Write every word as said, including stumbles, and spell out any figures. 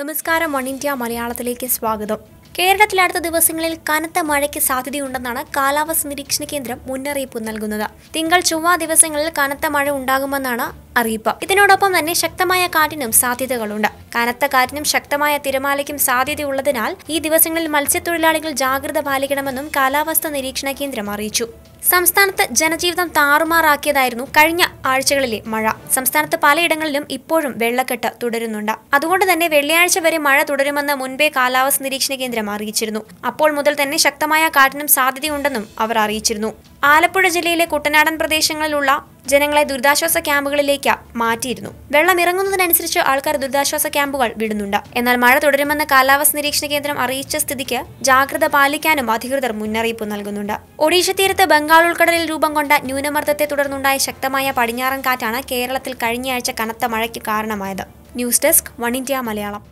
നമസ്കാരം one India മലയാളത്തിലേക്ക് സ്വാഗതം. കേരളത്തിൽ അടുത്ത ദിവസങ്ങളിൽ കനത്ത മഴയ്ക്ക് സാധ്യതയുണ്ടെന്നാണ് കാലാവസ്ഥ നിരീക്ഷണ കേന്ദ്രം മുന്നറിയിപ്പ് നൽകുന്നത്. തിങ്കൾ ചൊവ്വ ദിവസങ്ങളിൽ കനത്ത മഴ ഉണ്ടാകുമെന്നാണ് അറിയിപ്പ്. ഇതിനോടൊപ്പം തന്നെ ശക്തമായ കാറ്റിനും സാധ്യതകളുണ്ട്. കനത്ത കാറ്റിനും ശക്തമായ തിരമാലയ്ക്കും സാധ്യതയുള്ളതിനാൽ ഈ ദിവസങ്ങളിൽ മത്സ്യത്തൊഴിലാളികൾ ജാഗ്രത പാലിക്കണമെന്നും കാലാവസ്ഥാ നിരീക്ഷണ കേന്ദ്രം അറിയിച്ചു. സംസ്ഥാനത്ത് ജനജീവിതം താറുമാറാക്കിയതായിരുന്നു കഴിഞ്ഞ ആഴ്ചകളിലെ മഴ. സംസ്ഥാനത്ത് പലയിടങ്ങളിലും ഇപ്പോഴും വെള്ളക്കെട്ട് തുടരുന്നുണ്ട്. അതുകൊണ്ട് തന്നെ വെള്ളിയാഴ്ച വരെ മഴ തുടരുമെന്ന് മുൻപേ കാലാവസ്ഥാ നിരീക്ഷണ കേന്ദ്രം അറിയിച്ചിരുന്നു. അപ്പോൾ മുതൽ തന്നെ ശക്തമായ കാറ്റിനും സാധ്യതയുണ്ടെന്നും അവർ അറിയിച്ചിരുന്നു. ആലപ്പുഴ ജില്ലയിലെ കുട്ടനാടൻ പ്രദേശങ്ങളിലുള്ള ജനങ്ങളെ ദുരിതാശ്വാസ ക്യാമ്പുകളിലേക്ക് മാറ്റിയിരുന്നു. വെള്ളം ഇറങ്ങുന്നതിനനുസരിച്ച് ആൾക്കാർ ദുരിതാശ്വാസ ക്യാമ്പുകൾ വിടുന്നുണ്ട്. എന്നാൽ മഴ തുടരുമെന്ന കാലാവസ്ഥാ നിരീക്ഷണ കേന്ദ്രം അറിയിച്ച സ്ഥിതിക്ക് ജാഗ്രത പാലിക്കാനും അധികൃതർ മുന്നറിയിപ്പ് നൽകുന്നുണ്ട്. ഒഡീഷ തീരത്ത് ബംഗാൾ ഉൾക്കടലിൽ രൂപം കൊണ്ട ന്യൂനമർദ്ദത്തെ തുടർന്നുണ്ടായ ശക്തമായ പടിഞ്ഞാറൻ കാറ്റാണ് കേരളത്തിൽ കഴിഞ്ഞയാഴ്ച കനത്ത മഴയ്ക്ക് കാരണമായത്. News desk one India Malayalam.